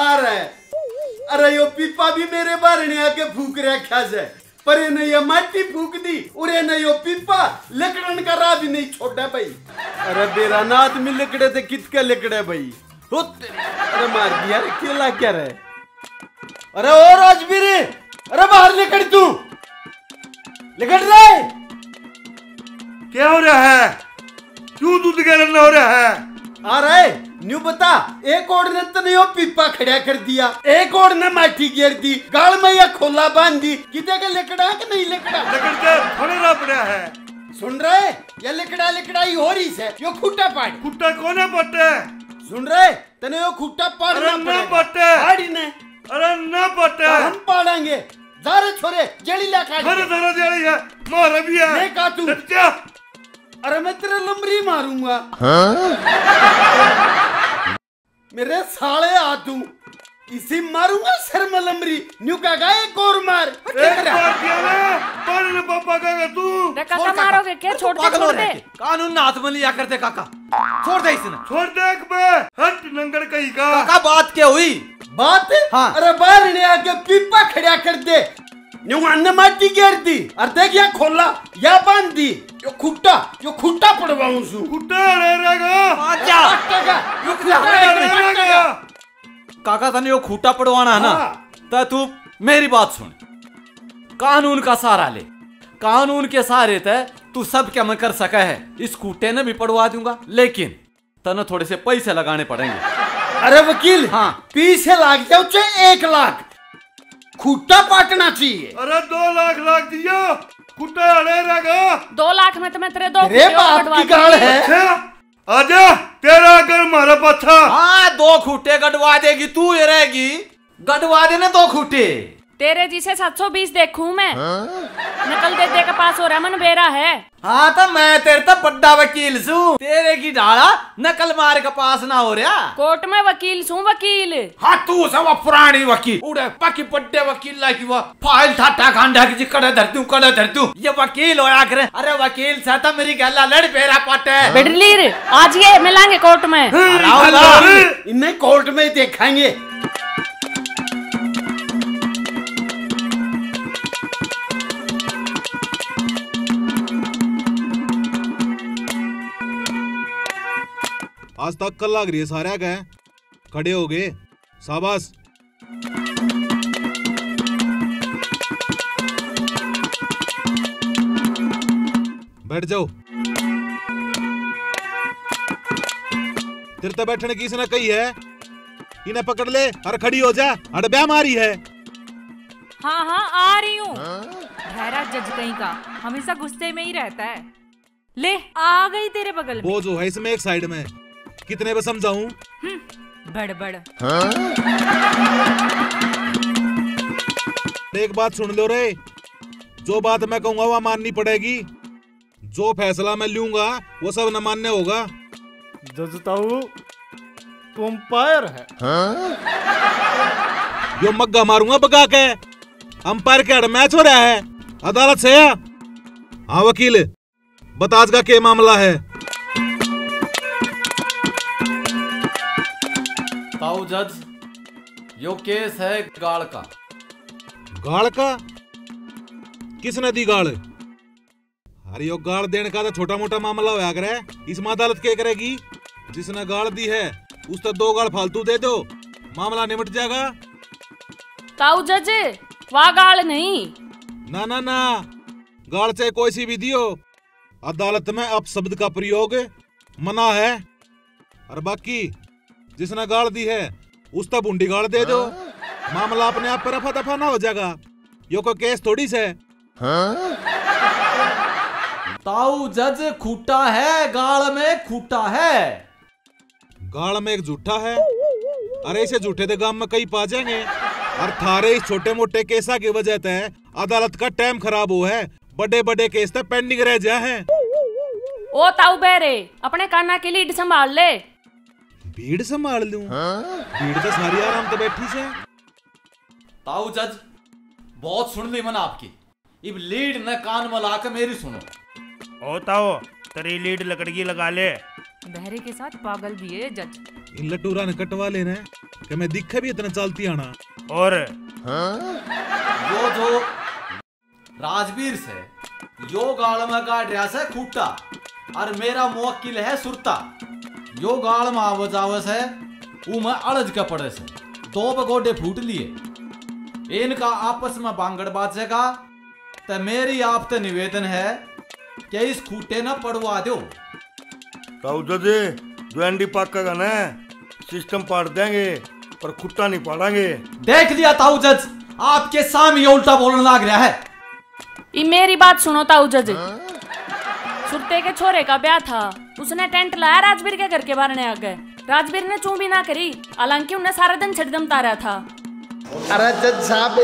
आ रहा है। अरे यो पीपा भी मेरे बारे ने आके फूक रखा है, पर ये नहीं माटी फूक दी और ये नहीं पीपा लकड़न का राह भी नहीं छोड़ा भाई। अरे बेरा नाथ में लकड़े थे कितके लकड़े भाई। अरे मार दिया रे, केला क्या रे। अरे ओ राजवीर, अरे बाहर लकड़, तू लकड़ रहा है क्या? हो रहा है क्यों दूध गलन हो रहा है? आ रहा है न्यू बता। एक और ने तो नहीं हो पीपा खड़ा कर दिया, एक और ने माटी गिर दी, गाल में या खोला बांध दी। कितने का लकड़ा कि नहीं लकड़ा? लकड़ के थोड़ा पड़ा है, सुन रहे? ये लकड़ा लकड़ा ही हो रही है। यो खुट्टा पाड़, खुट्टा कोने पटे, सुन रहे? तने यो खुट्टा पाड़ना पड़े। अरे न पटे, हम पाड़ेंगे। दारे छोरे जड़ी ला काट, अरे दारे जड़ी है मार भी है, नहीं काटू। अरे मैं तेरे लंबरी मारूंगा। हाँ? मेरे साले आ तू, इसी मारूंगा सर में लंबरी। न्यू का गाय कोर मार, एक बार किया ना पानी ने पापा का तू काका मारोगे क्या? छोड़ दे कानून ना हाथ में लिया करते काका, छोड़ दे इसने, छोड़ दे। एक बार हट लंगर कहीं का काका, बात क्या हुई बात? हाँ। अरे बाहर ले आके पीपा खड़ा कर दे, न्यू माटी गिर दी और देख या खोला या बांध दी। यो खुट्टा, यो खुट्टा पड़वाऊं सु, खुट्टा ले रहेगा आजा काका। तने यो खुट्टा पड़वाना है ना, तो तू मेरी बात सुन, कानून का सहारा ले। कानून के सहारे ते तू सब क्या मैं कर सका है, इस खुट्टे ने भी पड़वा दूंगा, लेकिन तने थोड़े से पैसे लगाने पड़ेंगे। अरे वकील, हाँ पैसे लाग जाओ चाहे 1 लाख, खुट्टा पाटना चाहिए। अरे 2 लाख लाख दिया, खुट्टा अड़े रहेगा। 2 लाख में तो मैं तेरे दो है। आजा तेरा घर मारा पत्था। हाँ 2 खुट्टे गड़वा देगी तू, ये रहेगी गड़वा देने 2 खुट्टे। तेरे जिसे 720 देखूं मैं। हाँ? नकल दे के पास हो रहा मन बेरा है। हाँ तो मैं तेरे तो बड़ा वकील सू, तेरे की डाला नकल मार के पास ना हो रहा। कोर्ट में वकील सू वकील। हाँ तू सब पुरानी वकील उड़े बाकी बड्डे वकील लागी वो फाइल ठाटा खांडा की कड़े धरतू कड़े धरतू, ये वकील होया करे। अरे वकील से तो मेरी गला लड़ बेरा पाटे बिडलीर। आज ये मिलेंगे कोर्ट में, इन्हें कोर्ट में देखेंगे। आज तक कल लग रही है सारे गए खड़े हो गए, शाबाश। बैठ जाओ, तेरे तो बैठने की इसने कही है, इन्हें पकड़ ले और खड़ी हो जा। अड़ब्या मारी है। हाँ हाँ आ रही हूँ। भैरा जज कहीं का हमेशा गुस्से में ही रहता है। ले आ गई तेरे बगल में। वो जो है इसमें एक साइड में, कितने बार समझाऊं बड़बड़। हाँ? एक बात सुन लो रे, जो बात मैं कहूंगा वह माननी पड़ेगी, जो फैसला मैं लूंगा वो सब न मानने होगा। जज ताऊ तू अंपायर है। हाँ? यो मग्गा मारूंगा बगा के, अंपायर के अड़ मैच हो रहा है अदालत से। हाँ वकील बता आज का क्या मामला है? ताऊ जज यो केस है गाल का। गाल का? किसने दी गाल? अरे यो गाल देने का तो छोटा मोटा मामला होया करे, इसमें अदालत क्या करेगी? जिसने गाल दी है उस तक 2 गाल फालतू दे दो, मामला निपट जाएगा। ताऊ जज वाह गाल नहीं, ना ना ना, गाल चाहे कोई सी भी दियो, अदालत में अपशब्द का प्रयोग मना है। और बाकी जिसने गाड़ दी है उस तक बूंदी गाड़ दे दो। हाँ? मामला अपने आप पर रफा दफा ना हो जाएगा, यो कोई केस थोड़ी से। हाँ? ताऊ जज खूटा है, गाड़ में खूटा है, गाड़ में एक झूठा है। अरे इसे झूठे दे गांव में कई पा जाएंगे। और थारे इस छोटे मोटे केसा की वजह से अदालत का टाइम खराब हो है, बड़े बड़े केस तक पेंडिंग रह जाए। ओ ताऊ बेरे अपने काना की लीड संभाल ले। भीड़ संभाल लूं? हाँ? भीड़ तो सारी आराम तो बैठी से। ताऊ जज बहुत सुन ली मैंने आपकी, इब लीड न कान में ला के मेरी सुनो। ओ ताऊ तेरी लीड लकड़गी लगा ले। बहरे के साथ पागल भी है जज, इन लटूरा ने कटवा लेना है। कि मैं दिखे भी इतना चलती आना। और वो जो राजवीर से यो गालमा का ड्रेस है खूटा और मेरा मुवक्किल है सुरता। यो गालमा आवजावस है वो मैं अड़ज का पड़े से दो बगोडे फूट लिए। इनका आपस में बांगड़ बाजे का तो मेरी आपते निवेदन है कि इस खूटे ना पड़वा दो। जी ज्वेंडी पाका का ना सिस्टम पाड़ देंगे पर खुट्टा नहीं पाड़ेंगे। देख लिया ताऊ जज, आपके सामने उल्टा बोलने लग रहा है। ये मेरी बात सुनो ताऊ जज, सुरते के छोरे का ब्याह था, उसने टेंट लाया राजवीर के घर के बारे में। आगे राजवीर ने चू भी ना करी, हालांकि उन्हें सारा दिन छिड़दम तारा था। अरे जज साहब,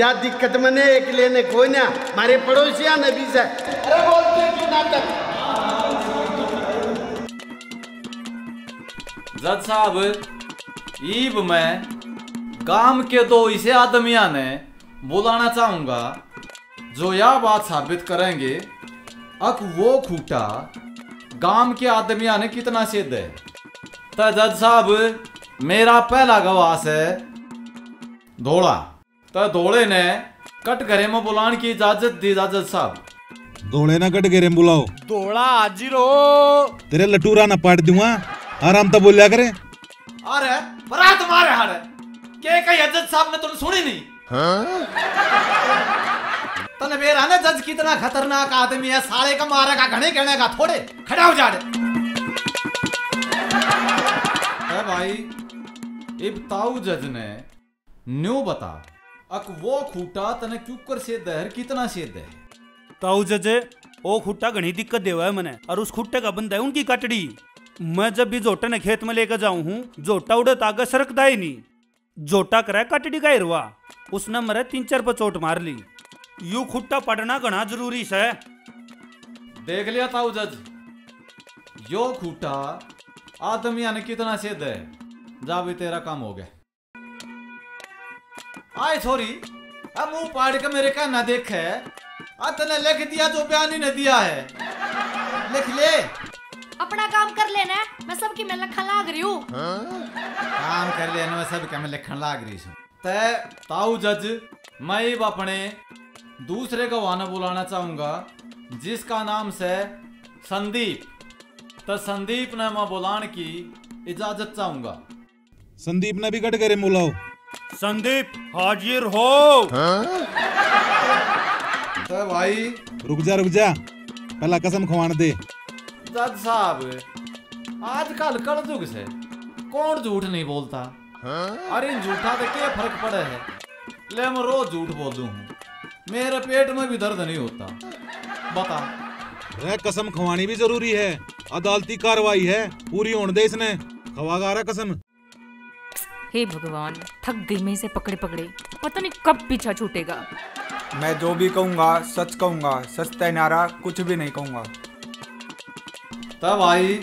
या दिक्कत मने एक लेने कोई ना, हमारे पड़ोसिया ने भी से। अरे बोलते क्यों नाटक? जज साहब, ईब में गांव के दो ऐसे आदमिया ने बुलाना चाहूँगा जो यह बात साबित करेंगे अक वो खूटा गांव के आदमिया ने कितना सिद्ध है। तो जज साहब, मेरा पहला गवाह है धोड़ा। तो धोड़े ने कटघरे में बुलाने की इजाजत दी। जज साहब, धोड़े ना कटघरे में बुलाओ। धोड़ा हाजिर हो, तेरे लटूरा ना पाट दूंगा, आराम तो बोलिया करे। अरे बरात मारे हारे के कई जज साहब ने तुम सुनी नहीं। हाँ? तने बेरा ने जज कितना खतरनाक आदमी है, साले का मारे का घने कहने का थोड़े खड़ा हो जाड़े। अरे भाई, इब ताऊ जज ने न्यू बता अक वो खूटा तने क्यूकर से दहर कितना से दहर। ताऊ जज, वो खूटा घनी दिक्कत देवा है मने, और उस खूटे का बंदा है उनकी कटड़ी। मैं जब भी जोटा ने खेत में लेकर जाऊं हूं, जोटा उड़े तागा सरकता ही नहीं। जोटा करा कटड़ी का इरवा, उसने मरे 3-4 पर चोट मार ली। यू खुट्टा पड़ना घना जरूरी है। देख लिया ताऊ जज, यो खुट्टा आदमी यानी कितना सिद्ध है। जा भी तेरा काम हो गया। आए छोरी, अब मुंह पाड़ के मेरे का ना देखे, तने लिख दिया जो बयान ही न दिया है। लिख ले, अपना काम कर लेना। मैं सबकी में लखन लाग रही हूँ। काम कर लेना, मैं सबकी में लखन लाग रही हूँ। तय ताऊ जज, मैं अब अपने दूसरे गवाह को बुलाना चाहूँगा जिसका नाम से संदीप। तो संदीप ने मैं बुलाने की इजाजत चाहूँगा। संदीप ने भी कट करे बुलाओ। संदीप हाजिर हो। तो भाई रुक जा, पहला कसम खवान दे। जज साहब, आजकल कलजुग से कौन झूठ नहीं बोलता। अरे झूठा तो क्या फर्क पड़े है, ले मैं रोज झूठ बोल दूं, मेरे पेट में भी दर्द नहीं होता। बता, रे कसम खवानी भी जरूरी है, अदालती कार्रवाई है, पूरी होने दे। इसने खवागा रहा कसम। हे भगवान, थक गई मैं इसे पकड़े, पता नहीं कब पीछा छूटेगा। मैं जो भी कहूँगा सच तय नारा, कुछ भी नहीं कहूँगा। तब आई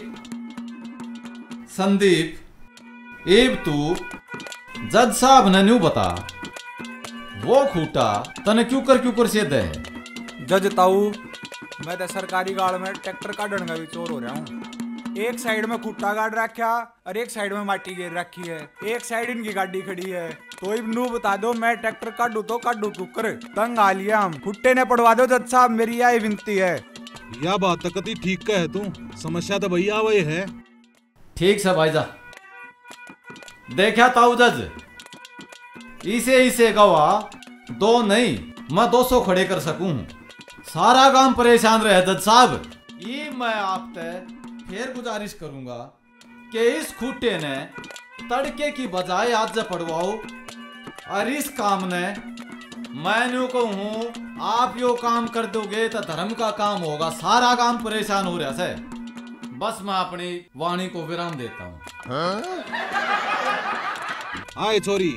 संदीप, एब तू जज साहब ने न्यू बता वो खूटा तने क्यों कर से दे है। जज ताऊ, मैं तो सरकारी गाड़ में ट्रैक्टर काटने का भी चोर हो रहा हूँ। एक साइड में खूटा गाड़ रखा और एक साइड में माटी गेर रखी है, एक साइड इनकी गाड़ी खड़ी है। तो इब नू बता दो, मैं ट्रैक्टर काटू तो काटू क्यूकर, तंग आ लिया हम। खुट्टे ने पड़वा दो जज साहब, मेरी यही विनती है। या बात तक ठीक का है, तू समस्या तो भैया वही है। ठीक है भाई, जा। देखा ताऊ जज, इसे गवाह दो नहीं मैं 200 खड़े कर सकूं। सारा काम परेशान रहे जज साहब। ये मैं आप तक फिर गुजारिश करूंगा कि इस खूटे ने तड़के की बजाय आज से पड़वाओ। और इस काम ने मैं न्यू कहूँ, आप यो काम कर दोगे तो धर्म का काम होगा। सारा काम परेशान हो रहा है। बस मैं अपनी वाणी को विराम देता हूँ। आए छोरी,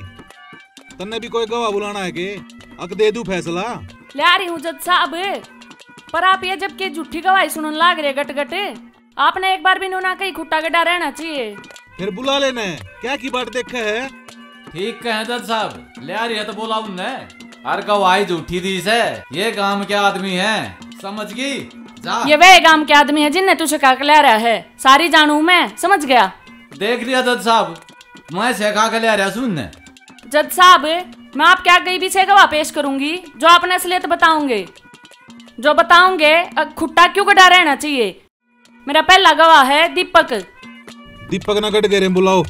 तन्ने भी कोई गवाह बुलाना है के अक दे दू फैसला। ले आ रही हूँ जज साहब, पर आप ये जबकि झूठी गवाही सुनने लाग रहे गटगटे। आपने एक बार भी ना कहीं खुट्टा गड्ढा रहना चाहिए। फिर बुला लेना, क्या की बात देखे है। ठीक है जज साहब, ले आ रही है तो बोला उनने। अरे गवाही झूठी दी से, ये गांव के आदमी है, समझ गई। ये वे गांव के आदमी है जिनने तुझे काकला रहा है, सारी जानू मैं समझ गया। देख लिया जज साहब, मैं सेखा के लिया सुन ने जज साहब, मैं आप क्या गई भी से गवाह पेश करूंगी जो आपने असलियत बताऊंगे। जो बताऊंगे खुट्टा क्यों कटा रहना चाहिए। मेरा पहला गवाह है दीपक। दीपक ना कट गए बुलाओ।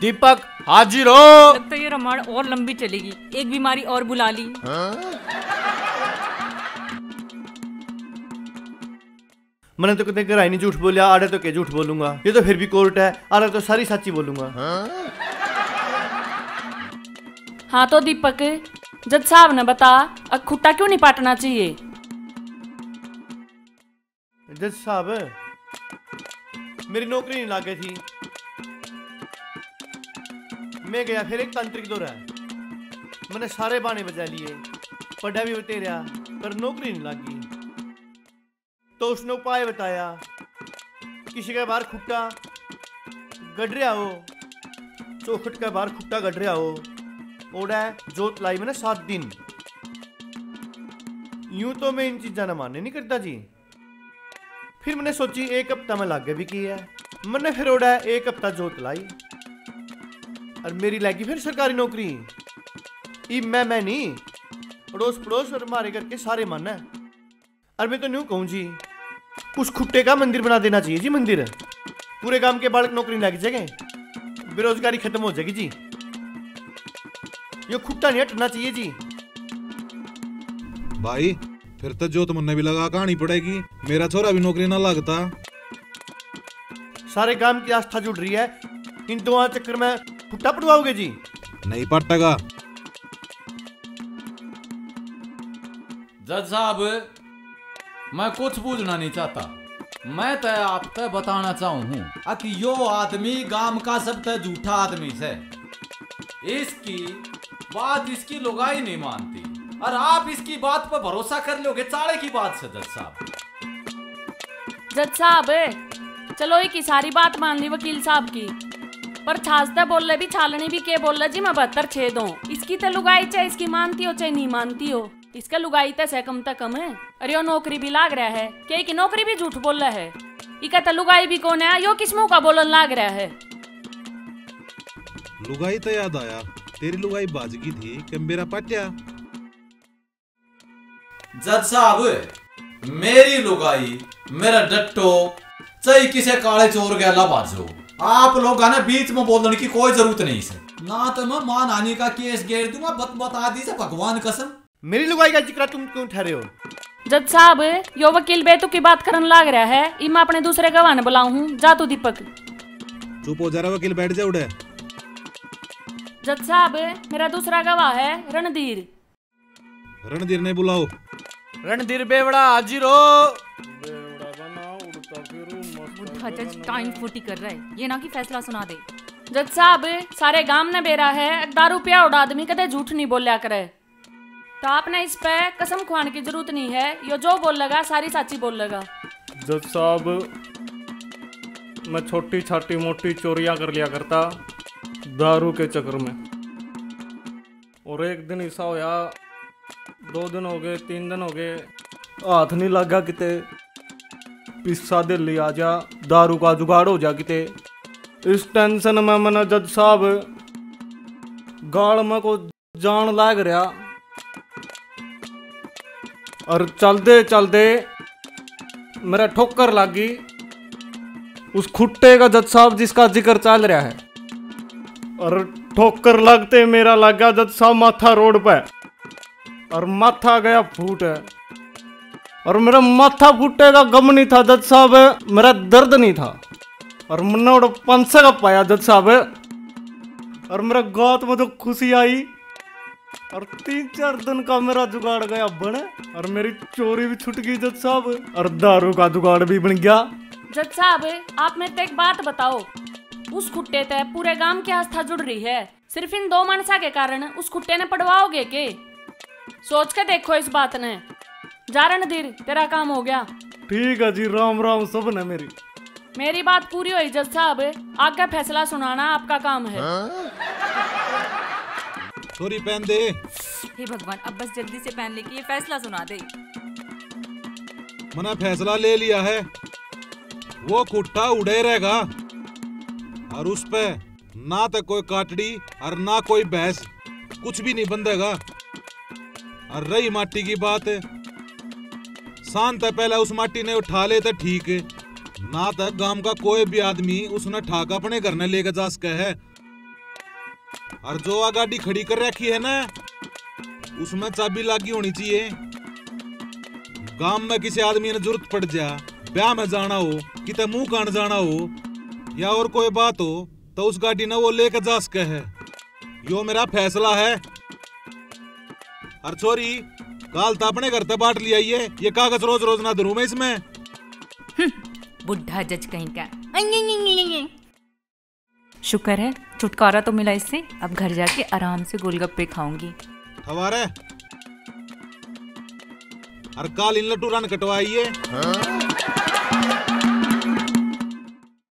दीपक हाजिर हो। लगता ये रामायण और लंबी चलेगी, एक बीमारी और बुला ली। मैंने तो कते कराई नहीं झूठ बोलिया, आड़े तो के झूठ बोलूंगा, ये तो फिर भी कोर्ट है, आड़े तो सारी सच्ची बोलूंगा। हाँ तो दीपक, जज साहब ने बता खुट्टा क्यों नहीं पाटना चाहिए। जज साहब मेरी नौकरी नहीं लागे थी, मैं गया फिर एक तांत्रिक दौरा, मैंने सारे बाने बजा लिए, पढ़ा भी बतेरा पर नौकरी नहीं लगी, तो उसने उपाय बताया किसी के बाहर खुट्टा गडरिया हो, चौखट के बाहर खुट्टा गडरिया हो, ओड़ा जोत लाई मैंने 7 दिन। यूं तो मैं इन चीज़ा ना मानने नहीं करता जी, फिर मैंने सोची एक हफ्ता में लागे भी की है, मैंने फिर ओड़ा एक हफ्ता जोत लाई और मेरी लगी फिर सरकारी नौकरी। ई मैं नहीं, पड़ोस पड़ोस और मारे करके सारे माना है। और मैं तो न्यू कहूँ जी, उस खुट्टे का मंदिर बना देना चाहिए जी, मंदिर। पूरे गांव के बालक नौकरी लग जाएंगे, बेरोजगारी खत्म हो जाएगी जी। ये खुट्टा नहीं हटना चाहिए जी। भाई फिर तो जो तुमने भी लगा कहानी पड़ेगी, मेरा छोरा भी नौकरी ना लगता। सारे गांव की आस्था जुड़ रही है, इन दो चक्कर में खुट्टा पटवाओगे जी। नहीं पटगा। जज साहब मैं कुछ पूछना नहीं चाहता, मैं तय आप बताना चाहूँ कि यो आदमी गांव का सब तय झूठा आदमी है, इसकी बात इसकी लोगाई नहीं मानती और आप इसकी बात पर भरोसा कर लोगे, चाड़े की बात से। जज साहब, जज साहब चलो एक ही सारी बात मान ली वकील साहब की, पर छाजता बोल भी छालनी भी के बोल जी मैं 72 छेद हूँ, इसकी तो लुगाई चाहे इसकी मानती हो चाहे नहीं मानती हो, इसका लुगाई तो कम है। अरे यो नौकरी भी लाग रहा है, क्या कि नौकरी भी झूठ बोल रहा है, इका तो लुगाई भी कौन है, यो किस मुँह का बोलन लाग रहा है। लुगाई तो याद आया, तेरी लुगाई बाजगी थी कि मेरा पट्या। जज साहब मेरी लुगाई मेरा डट्टो चाहे किसे काले चोर गैला बाजो, आप लोगों ने बीच में बोलने की कोई जरूरत नहीं है। ना तो मैं मान हानि का केस घेर दूंगा, बता दी से भगवान कसम। मेरी लुगाई का जिक्र तुम क्यों ठहरे हो। जज साहब यो वकील बेतु की बात करन लाग रहा है, इमा अपने दूसरे गवाह ने बुलाऊं। जा तू दीपक। चुप हो जा रहा वकील, बैठ जा उड़े। जज साहब मेरा दूसरा गवाह है रणधीर। रणधीर ने बुलाओ। रणधीर बेवड़ा हाजिर हो। बेवड़ा बना उड़ता फिरू। बुढ़ा जज टाइम फूटी कर रहा है, ये ना कि फैसला सुना दे। जज साहब सारे गांव ने बेरा है, दारू पिया उड़ा आदमी कदे झूठ नहीं बोलया करे, तो आपने इस पे कसम खुआने की जरूरत नहीं है, यो जो बोल लगा सारी साची बोल लगा। जज साहब मैं छोटी छाटी मोटी चोरियां कर लिया करता दारू के चक्कर में, और एक दिन ऐसा होया, 2 दिन हो गए, 3 दिन हो गए, हाथ नहीं लगा किते, पिस्सा दे लिया जा दारू का जुगाड़ हो जा किते। इस टेंशन में मैंने जज साहब गाड़ में को जान लाग रहा, और चलते चलते मेरा ठोकर लगी उस खुट्टे का जज साहब जिसका जिक्र चल रहा है, और ठोकर लगते मेरा लगा जज साहब माथा रोड पे, और माथा गया फूट है, और मेरा माथा फूटे का गम नहीं था जज साहब, मेरा दर्द नहीं था, और मैंने वो 500 का पाया जज साहब, और मेरा गौत में तो खुशी आई, और 3-4 दिन का मेरा जुगाड़ गया बने, और मेरी चोरी भी छूट गई जज साहब, और दारू का जुगाड़ भी बन गया। जज साहब आप मेरे एक बात बताओ, उस खुट्टे ते पूरे गांव की आस्था जुड़ रही है, सिर्फ इन 2 मनसा के कारण उस खुट्टे ने पड़वाओगे के? सोच के देखो इस बात ने। जा रणधीर तेरा काम हो गया। ठीक है जी, राम राम सब ने। मेरी बात पूरी हुई जज साहब, आगे फैसला सुनाना आपका काम है। थोड़ी पहन दे। हे भगवान अब बस जल्दी से पहन ले कि ये फैसला सुना दे। मना फैसला ले लिया है, वो खुट्टा उड़े रहेगा और उस पे ना तो कोई काटड़ी और ना कोई भैंस, कुछ भी नहीं बंधेगा। और रही माटी की बात, शान था पहले उस माटी ने उठा ले तो ठीक है, ना तो गांव का कोई भी आदमी उसने ठाक अपने घर ने लेकर जा सके है। और जो आ गाड़ी खड़ी कर रखी है ना, उसमें चाबी लागी होनी चाहिए। गांव में किसी आदमी ने जरूरत पड़ जा, ब्याह में जाना हो, कितने मुंह कान जाना हो या और कोई बात हो, तो उस गाड़ी ने वो लेकर जा सके है। यो मेरा फैसला है। और छोरी काल तो अपने घर तक बाट लिया, ये कागज रोज रोज ना धरू मैं इसमें। बुढ़ा जज कहीं का। शुक्र है छुटकारा तो मिला इससे, अब घर जाके आराम से गोलगप्पे खाऊंगी। हमारे और काल इन लटूरान कटवाइए।